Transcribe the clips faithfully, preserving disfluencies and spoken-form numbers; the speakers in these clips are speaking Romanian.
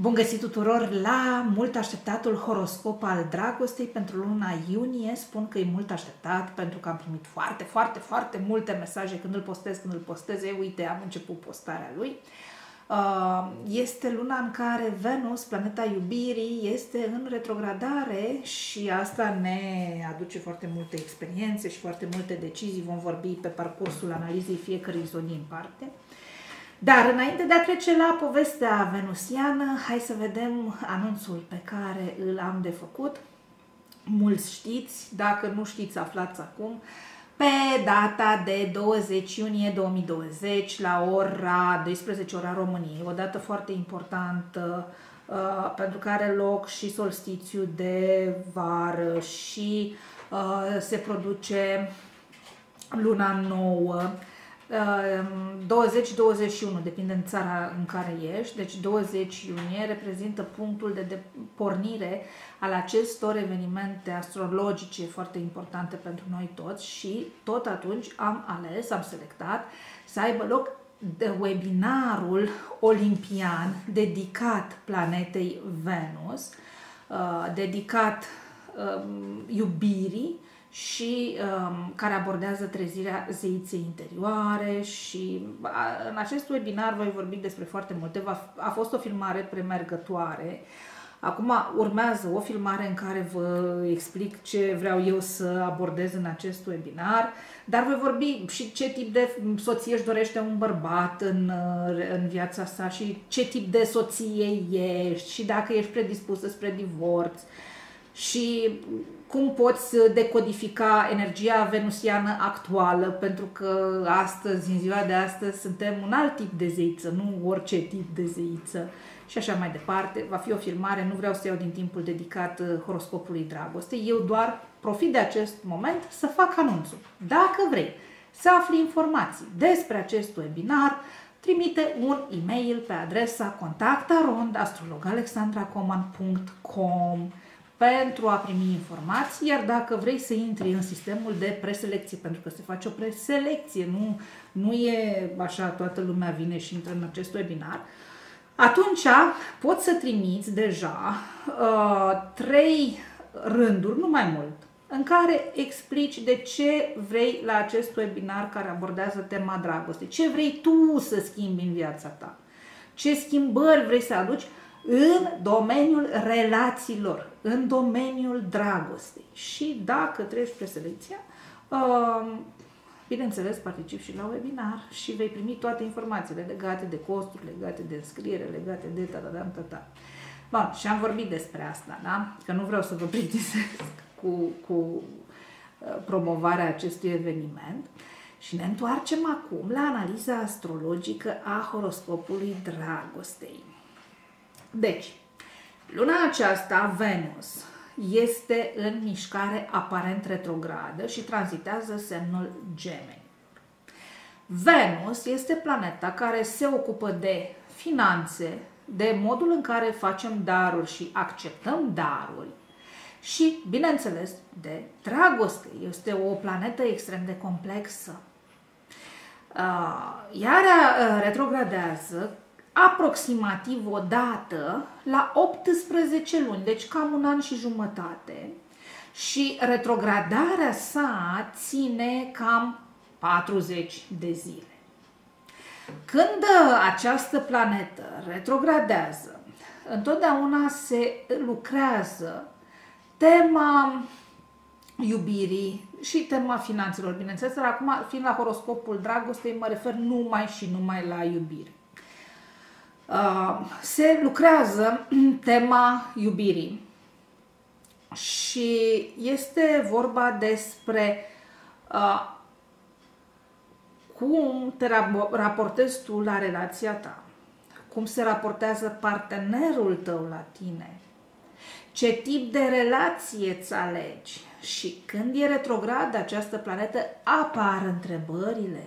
Bun găsit tuturor la mult așteptatul horoscop al dragostei pentru luna iunie. Spun că e mult așteptat pentru că am primit foarte, foarte, foarte multe mesaje când îl postez, când îl postez. Eu, uite, am început postarea lui. Este luna în care Venus, planeta iubirii, este în retrogradare și asta ne aduce foarte multe experiențe și foarte multe decizii. Vom vorbi pe parcursul analizei fiecărei zone în parte. Dar înainte de a trece la povestea venusiană, hai să vedem anunțul pe care îl am de făcut. Mulți știți, dacă nu știți, aflați acum. Pe data de douăzeci iunie două mii douăzeci, la ora douăsprezece, ora României, o dată foarte importantă uh, pentru că are loc și solstițiu de vară și uh, se produce luna nouă. douăzeci douăzeci și unu, depinde în țara în care ești, deci douăzeci iunie reprezintă punctul de, de pornire al acestor evenimente astrologice foarte importante pentru noi toți și tot atunci am ales, am selectat să aibă loc de webinarul olimpian dedicat planetei Venus, dedicat iubirii, și um, care abordează trezirea zeiței interioare și a, în acest webinar voi vorbi despre foarte multe. Va, a fost o filmare premergătoare. Acum urmează o filmare în care vă explic ce vreau eu să abordez în acest webinar, dar voi vorbi și ce tip de soție își dorește un bărbat în, în viața sa și ce tip de soție ești și dacă ești predispusă spre divorț și cum poți decodifica energia venusiană actuală, pentru că astăzi, în ziua de astăzi, suntem un alt tip de zeiță, nu orice tip de zeiță și așa mai departe. Va fi o filmare, nu vreau să iau din timpul dedicat horoscopului dragostei, eu doar profit de acest moment să fac anunțul. Dacă vrei să afli informații despre acest webinar, trimite un e-mail pe adresa contact arond astrolog alexandra coman punct com pentru a primi informații, iar dacă vrei să intri în sistemul de preselecție, pentru că se face o preselecție, nu, nu e așa toată lumea vine și intră în acest webinar, atunci poți să trimiți deja uh, trei rânduri, nu mai mult, în care explici de ce vrei la acest webinar care abordează tema dragostei, ce vrei tu să schimbi în viața ta, ce schimbări vrei să aduci în domeniul relațiilor, în domeniul dragostei. Și dacă treci preselecția, bineînțeles, participi și la webinar și vei primi toate informațiile legate de costuri, legate de înscriere, legate de ta-ta-ta-ta. Bun, și am vorbit despre asta, da? Că nu vreau să vă plictisesc cu, cu promovarea acestui eveniment. Și ne întoarcem acum la analiza astrologică a horoscopului dragostei. Deci, luna aceasta, Venus, este în mișcare aparent retrogradă și tranzitează semnul Gemeni. Venus este planeta care se ocupă de finanțe, de modul în care facem daruri și acceptăm daruri și, bineînțeles, de dragoste. Este o planetă extrem de complexă. Iar retrogradează aproximativ o dată la optsprezece luni, deci cam un an și jumătate, și retrogradarea sa ține cam patruzeci de zile. Când această planetă retrogradează, întotdeauna se lucrează tema iubirii și tema finanțelor. Bineînțeles, dar acum, fiind la horoscopul dragostei, mă refer numai și numai la iubire. Uh, se lucrează tema iubirii și este vorba despre uh, cum te raportezi tu la relația ta, cum se raportează partenerul tău la tine, ce tip de relație îți alegi și când e retrogradă această planetă apar întrebările,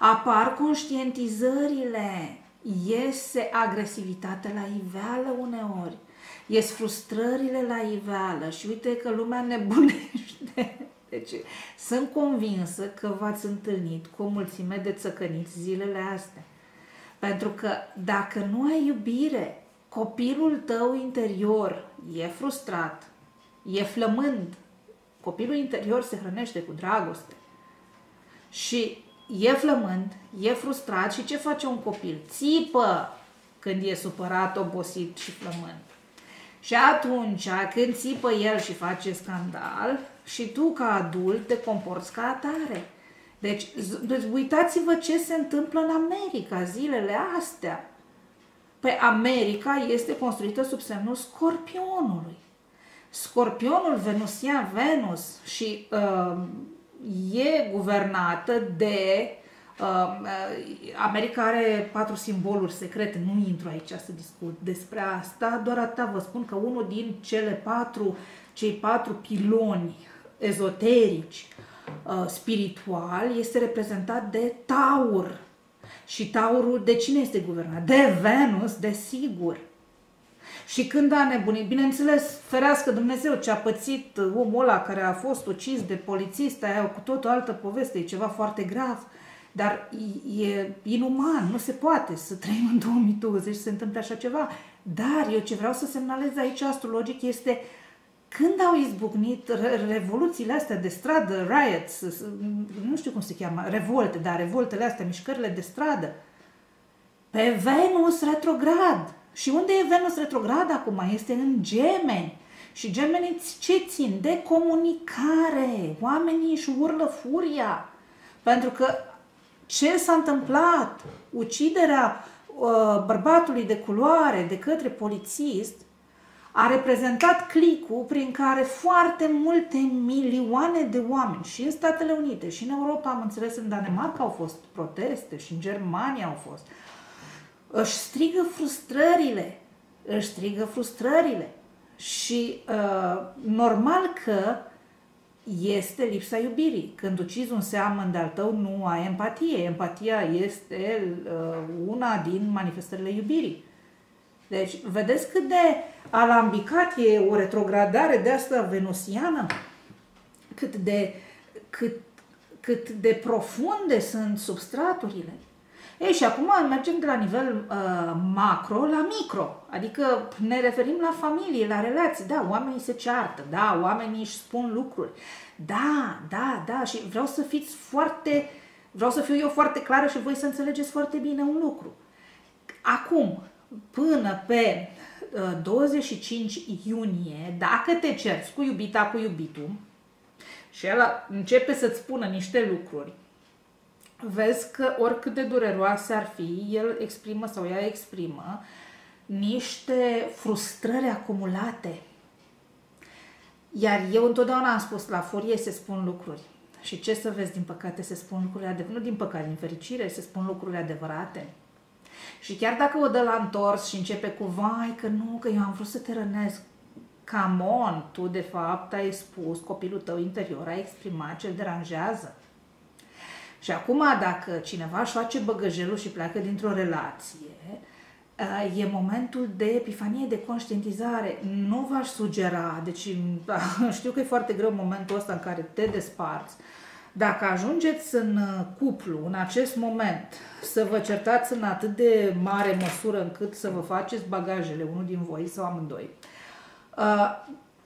apar conștientizările. Iese agresivitatea la iveală uneori, ies frustrările la iveală și uite că lumea nebunește. Deci, sunt convinsă că v-ați întâlnit cu o mulțime de țăcăniți zilele astea. Pentru că dacă nu ai iubire, copilul tău interior e frustrat, e flămând, copilul interior se hrănește cu dragoste și e flămând, e frustrat și ce face un copil? Țipă când e supărat, obosit și flămând. Și atunci când țipă el și face scandal și tu ca adult te comporți ca atare. Deci uitați-vă ce se întâmplă în America zilele astea. Păi America este construită sub semnul scorpionului. Scorpionul venusian, Venus, și uh, e guvernată de... Uh, America are patru simboluri secrete, nu intru aici să discut despre asta, doar atât vă spun că unul din cele patru, cei patru piloni ezoterici, uh, spirituali, este reprezentat de Taur. Și Taurul de cine este guvernat? De Venus, desigur. Și când a nebunit, bineînțeles, ferească Dumnezeu ce a pățit omul ăla care a fost ucis de polițist, aia cu tot o altă poveste, e ceva foarte grav, dar e inuman, nu se poate să trăim în două mii douăzeci și se întâmple așa ceva. Dar eu ce vreau să semnalez aici astrologic este când au izbucnit revoluțiile astea de stradă, riots, nu știu cum se cheamă, revolte, dar revoltele astea, mișcările de stradă, pe Venus retrograd. Și unde e Venus retrograd acum? Este în Gemeni. Și Gemenii ce țin? De comunicare. Oamenii își urlă furia. Pentru că ce s-a întâmplat? Uciderea uh, bărbatului de culoare de către polițist a reprezentat clicul prin care foarte multe milioane de oameni, și în Statele Unite, și în Europa, am înțeles, în Danemarca au fost proteste, și în Germania au fost, își strigă frustrările, își strigă frustrările. Și uh, normal că este lipsa iubirii. Când ucizi un seamăn de-al tău, nu ai empatie. Empatia este uh, una din manifestările iubirii. Deci, vedeți cât de alambicat e o retrogradare de asta venusiană? Cât de, cât, cât de profunde sunt substraturile. Ei, și acum mergem de la nivel uh, macro la micro, adică ne referim la familie, la relații, da, oamenii se ceartă, da, oamenii își spun lucruri, da, da, da, și vreau să fiți foarte, vreau să fiu eu foarte clară și voi să înțelegeți foarte bine un lucru. Acum, până pe uh, douăzeci și cinci iunie, dacă te cerți cu iubita, cu iubitul, și ăla începe să-ți spună niște lucruri, vezi că oricât de dureroase ar fi, el exprimă sau ea exprimă niște frustrări acumulate. Iar eu întotdeauna am spus, la furie se spun lucruri. Și ce să vezi, din păcate se spun lucrurile adevărate, nu din păcate, din fericire, se spun lucrurile adevărate. Și chiar dacă o dă la întors și începe cu, vai că nu, că eu am vrut să te rănesc, come on, tu de fapt ai spus, copilul tău interior a exprimat ce îl deranjează. Și acum, dacă cineva își face băgăjelul și pleacă dintr-o relație, e momentul de epifanie, de conștientizare. Nu v-aș sugera, deci știu că e foarte greu momentul ăsta în care te desparți. Dacă ajungeți în cuplu, în acest moment, să vă certați în atât de mare măsură încât să vă faceți bagajele, unul din voi sau amândoi,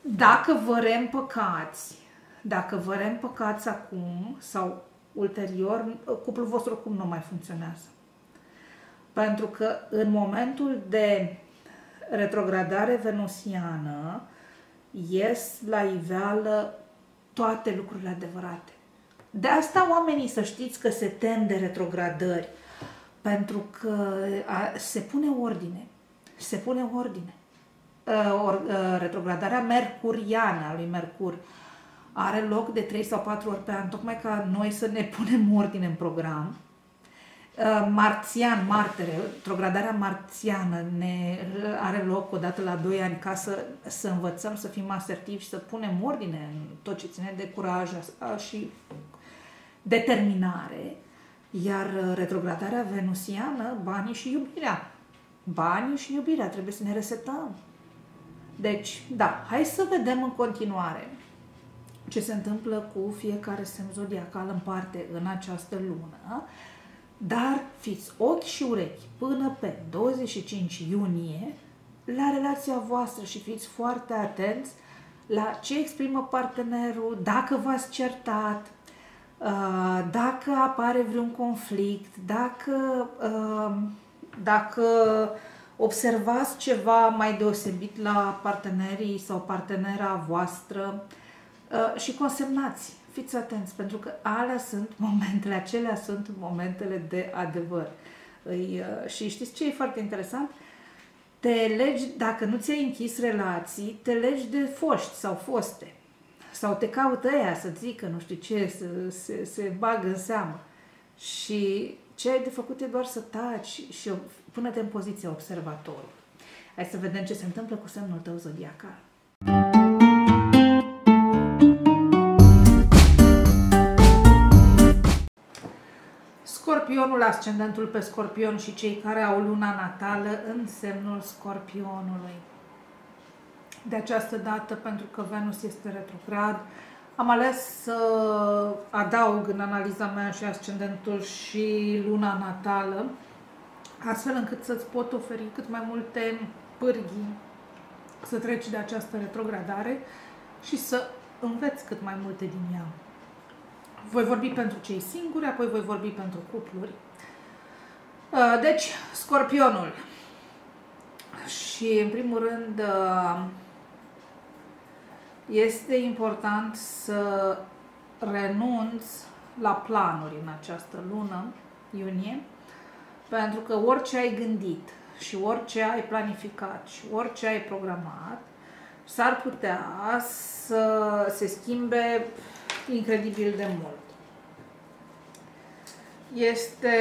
dacă vă reîmpăcați, dacă vă reîmpăcați acum sau ulterior, cuplul vostru cum nu mai funcționează. Pentru că în momentul de retrogradare venusiană ies la iveală toate lucrurile adevărate. De asta oamenii, să știți, că se tem de retrogradări. Pentru că se pune ordine. Se pune ordine. Retrogradarea mercuriană a lui Mercur are loc de trei sau patru ori pe an, tocmai ca noi să ne punem ordine în program. Marțian, Marte, retrogradarea marțiană ne are loc odată la doi ani ca să, să învățăm să fim asertivi și să punem ordine în tot ce ține de curaj și determinare. Iar retrogradarea venusiană, banii și iubirea. Banii și iubirea, trebuie să ne resetăm. Deci, da, hai să vedem în continuare ce se întâmplă cu fiecare semn zodiacal în parte în această lună, dar fiți ochi și urechi până pe douăzeci și cinci iunie la relația voastră și fiți foarte atenți la ce exprimă partenerul, dacă v-ați certat, dacă apare vreun conflict, dacă, dacă observați ceva mai deosebit la partenerii sau partenera voastră și consemnați. Fiți atenți, pentru că alea sunt momentele, acelea sunt momentele de adevăr. Și știți ce e foarte interesant? Te legi, dacă nu ți-ai închis relații, te legi de foști sau foste. Sau te caută ea să zică, nu știu ce, să se, se bagă în seamă. Și ce ai de făcut e doar să taci și până-te în poziția observatorului. Hai să vedem ce se întâmplă cu semnul tău zodiacal. Scorpionul, ascendentul pe Scorpion și cei care au luna natală în semnul Scorpionului. De această dată, pentru că Venus este retrograd, am ales să adaug în analiza mea și ascendentul și luna natală, astfel încât să-ți pot oferi cât mai multe pârghii să treci de această retrogradare și să înveți cât mai multe din ea. Voi vorbi pentru cei singuri, apoi voi vorbi pentru cupluri. Deci, Scorpionul. Și, în primul rând, este important să renunți la planuri în această lună, iunie, pentru că orice ai gândit și orice ai planificat și orice ai programat, s-ar putea să se schimbe incredibil de mult. Este,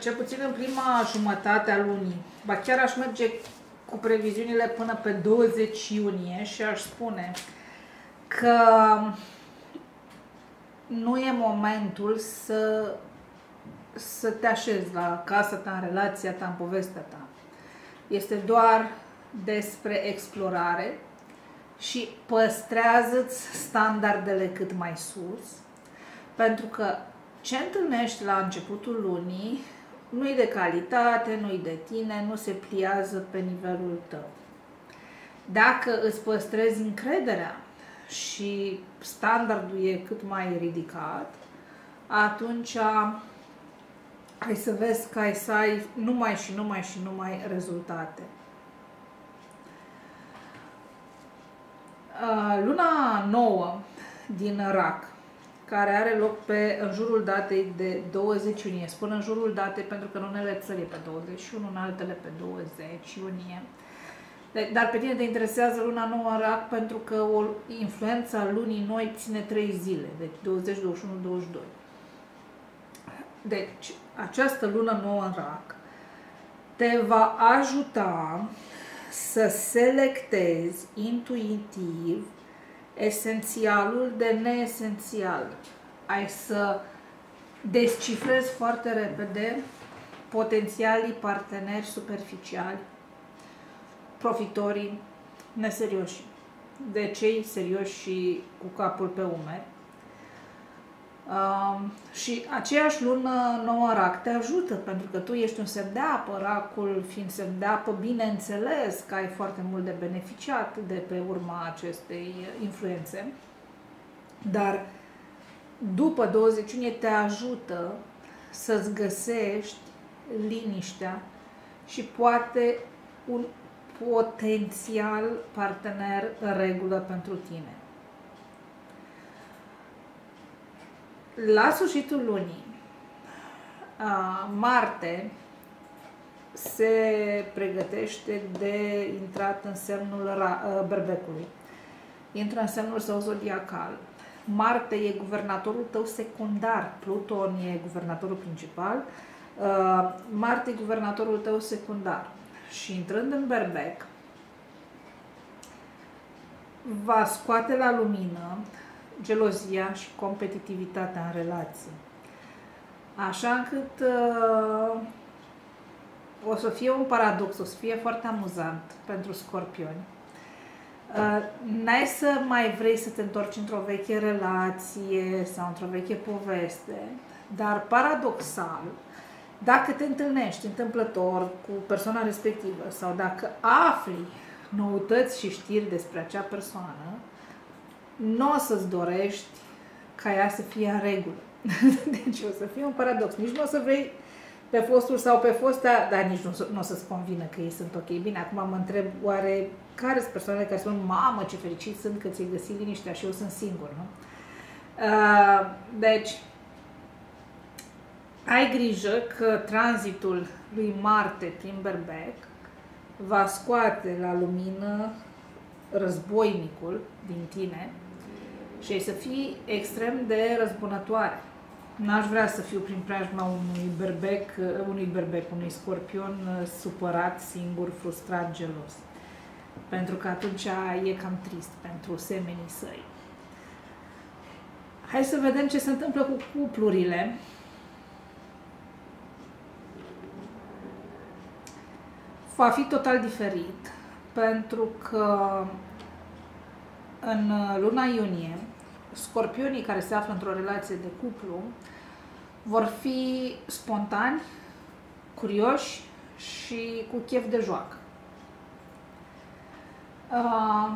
cel puțin în prima jumătate a lunii, ba chiar aș merge cu previziunile până pe douăzeci iunie și aș spune că nu e momentul să, să te așezi la casa ta, în relația ta, în povestea ta. Este doar despre explorare și păstrează-ți standardele cât mai sus, pentru că ce întâlnești la începutul lunii nu-i de calitate, nu-i de tine, nu se pliază pe nivelul tău. Dacă îți păstrezi încrederea și standardul e cât mai ridicat, atunci ai să vezi că ai să ai numai și numai și numai rezultate. Luna nouă din Rac, care are loc pe, în jurul datei de douăzeci iunie. Spun în jurul datei pentru că în unele țări e pe douăzeci și unu, în altele pe douăzeci iunie. Dar pe tine te interesează luna nouă în Rac pentru că o, influența lunii noi ține trei zile, deci douăzeci, douăzeci și unu, douăzeci și doi. Deci, această lună nouă în Rac te va ajuta să selectezi intuitiv esențialul de neesențial. Ai să descifrezi foarte repede potențialii parteneri superficiali, profitorii neserioși, de cei serioși și cu capul pe umeri. Uh, și aceeași lună nouă Rac te ajută, pentru că tu ești un semn de apă, Racul fiind semn de apă, bineînțeles că ai foarte mult de beneficiat de pe urma acestei influențe, dar după douăzeci iunie te ajută să-ți găsești liniștea și poate un potențial partener în regulă pentru tine. La sfârșitul lunii, Marte se pregătește de intrat în semnul berbecului. Intră în semnul său zodiacal. Marte e guvernatorul tău secundar, Pluton e guvernatorul principal, Marte e guvernatorul tău secundar. Și intrând în berbec, va scoate la lumină gelozia și competitivitatea în relație. Așa încât uh, o să fie un paradox, o să fie foarte amuzant pentru scorpioni. Uh, n-ai să mai vrei să te întorci într-o veche relație sau într-o veche poveste, dar paradoxal Dacă te întâlnești întâmplător cu persoana respectivă sau dacă afli noutăți și știri despre acea persoană, nu o să-ți dorești ca ea să fie în regulă. Deci o să fie un paradox. Nici nu o să vrei pe fostul sau pe fosta, dar nici nu, nu o să-ți convină că ei sunt ok. Bine, acum mă întreb, oare care sunt persoanele care spun, mamă, ce fericit sunt că ți-ai găsit liniștea și eu sunt singur, nu? Uh, deci, ai grijă că tranzitul lui Marte prin Berbec va scoate la lumină războinicul din tine și ai să fii extrem de răzbunătoare. N-aș vrea să fiu prin preajma unui berbec, unui berbec, unui scorpion supărat, singur, frustrat, gelos. Pentru că atunci e cam trist pentru semenii săi. Hai să vedem ce se întâmplă cu cuplurile. Va fi total diferit, pentru că în luna iunie, scorpionii care se află într-o relație de cuplu vor fi spontani, curioși și cu chef de joacă. Uh,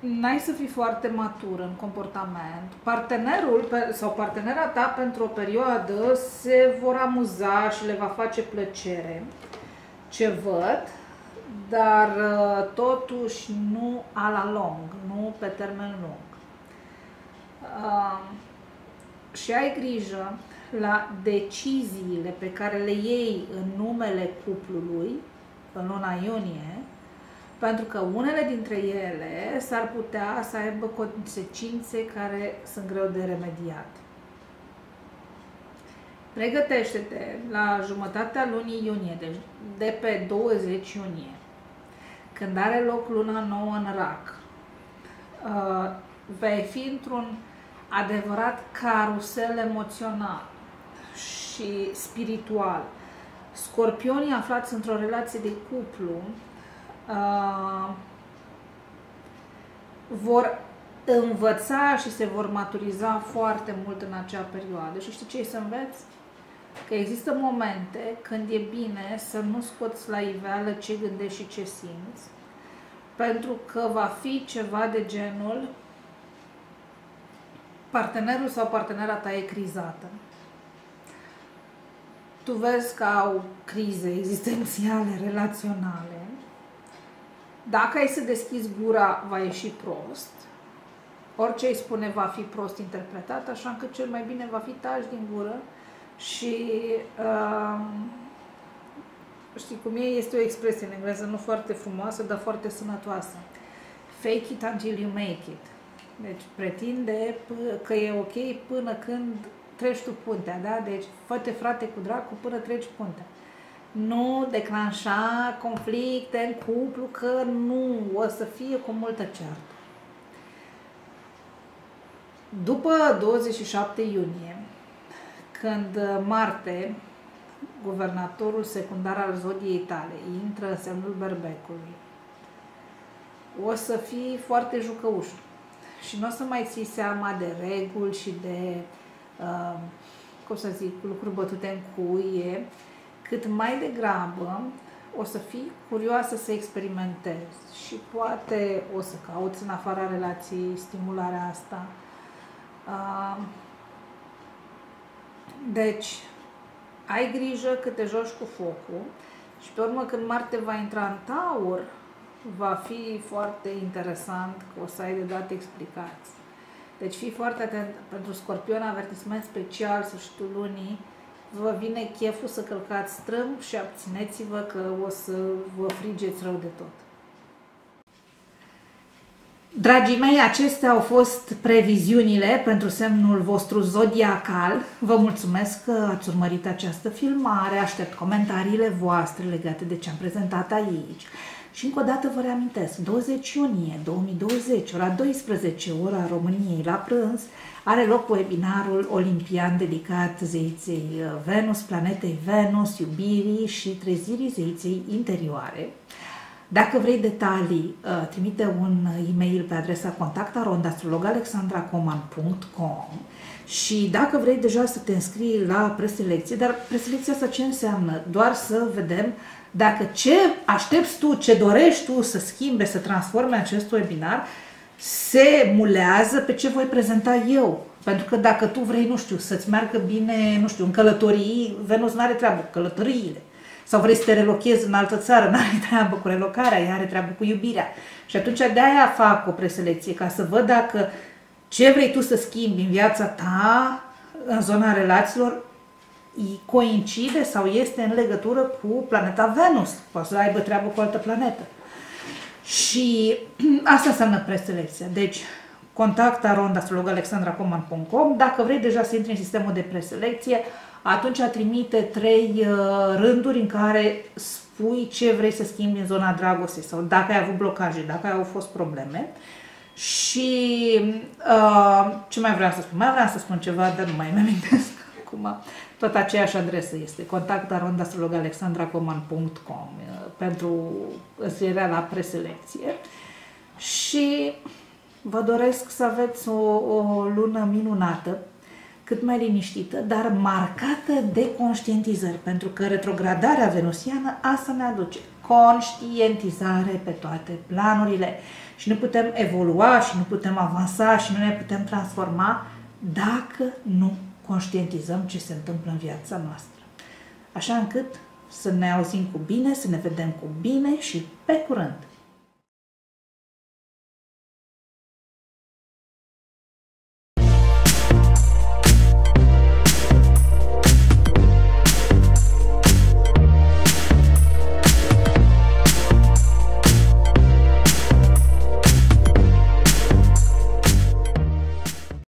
N-ai să fii foarte matur în comportament. Partenerul sau partenera ta pentru o perioadă se vor amuza și le va face plăcere ce văd, dar totuși nu a la lung, nu pe termen lung. Uh, și ai grijă la deciziile pe care le iei în numele cuplului în luna iunie, pentru că unele dintre ele s-ar putea să aibă consecințe care sunt greu de remediat. Pregătește-te la jumătatea lunii iunie, deci de pe douăzeci iunie, când are loc luna nouă în Rac, vei fi într-un adevărat carusel emoțional și spiritual. Scorpionii aflați într-o relație de cuplu Uh, vor învăța și se vor maturiza foarte mult în acea perioadă. Și știi ce e să înveți? Că există momente când e bine să nu scoți la iveală ce gândești și ce simți, pentru că va fi ceva de genul: partenerul sau partenera ta e crizată. Tu vezi că au crize existențiale, relaționale. Dacă ai să deschizi gura, va ieși prost. Orice îi spune va fi prost interpretat, așa încât cel mai bine va fi taci din gură și uh, știi cum e? Este o expresie în engleză nu foarte frumoasă, dar foarte sănătoasă. Fake it until you make it. Deci pretinde că e ok până când treci tu puntea, da? Deci fă-te frate cu dracu până treci puntea. Nu declanșa conflicte în cuplu, că nu o să fie cu multă ceartă. După douăzeci și șapte iunie, când Marte, guvernatorul secundar al zodiei tale, intră în semnul Berbecului, o să fii foarte jucăuș și nu o să mai ții seama de reguli și de, uh, cum să zic, lucruri bătute în cuie, cât mai degrabă o să fii curioasă să experimentezi și poate o să cauți în afara relației stimularea asta. Deci, ai grijă că te joci cu focul și pe urmă când Marte va intra în Taur, va fi foarte interesant că o să ai de dat explicații. Deci fii foarte atent. Pentru Scorpion, avertisment special, sfârșitul lunii, vă vine cheful să călcați strâmb și abțineți-vă că o să vă frigeți rău de tot. Dragii mei, acestea au fost previziunile pentru semnul vostru zodiacal. Vă mulțumesc că ați urmărit această filmare, aștept comentariile voastre legate de ce am prezentat aici. Și încă o dată vă reamintesc, douăzeci iunie două mii douăzeci, ora douăsprezece, ora României la prânz, are loc webinarul olimpian dedicat zeiței Venus, planetei Venus, iubirii și trezirii zeiței interioare. Dacă vrei detalii, trimite un e-mail pe adresa contact arond astrolog alexandra coman punct com și dacă vrei deja să te înscrii la preselecție, dar preselecția asta ce înseamnă? Doar să vedem dacă ce aștepți tu, ce dorești tu să schimbe, să transforme acest webinar, se mulează pe ce voi prezenta eu. Pentru că dacă tu vrei, nu știu, să-ți meargă bine, nu știu, în călătorii, Venus nu are treabă cu călătoriile. Sau vrei să te relochezi în altă țară, nu are treabă cu relocarea, ea are treabă cu iubirea. Și atunci de-aia fac o preselecție, ca să văd dacă ce vrei tu să schimbi în viața ta, în zona relațiilor, coincide sau este în legătură cu planeta Venus. Poate să aibă treabă cu altă planetă. Și asta înseamnă preselecția. Deci, contact arond astrolog alexandra coman punct com. Dacă vrei deja să intri în sistemul de preselecție, atunci trimite trei rânduri în care spui ce vrei să schimbi în zona dragostei sau dacă ai avut blocaje, dacă au fost probleme. Și uh, ce mai vreau să spun? Mai vreau să spun ceva, dar nu mai mi-amintesc acum. Tot aceeași adresă este contact arond astrolog alexandra coman punct com pentru înscrierea la preselecție. Și vă doresc să aveți o, o lună minunată, cât mai liniștită, dar marcată de conștientizări, pentru că retrogradarea venusiană asta ne aduce conștientizare pe toate planurile și nu putem evolua și nu putem avansa și nu ne putem transforma dacă nu conștientizăm ce se întâmplă în viața noastră. Așa încât să ne auzim cu bine, să ne vedem cu bine și pe curând!